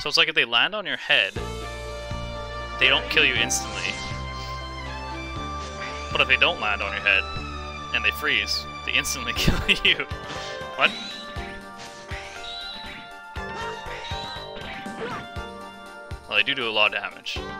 So it's like if they land on your head, they don't kill you instantly. But if they don't land on your head, and they freeze, they instantly kill you. What? Well, they do a lot of damage.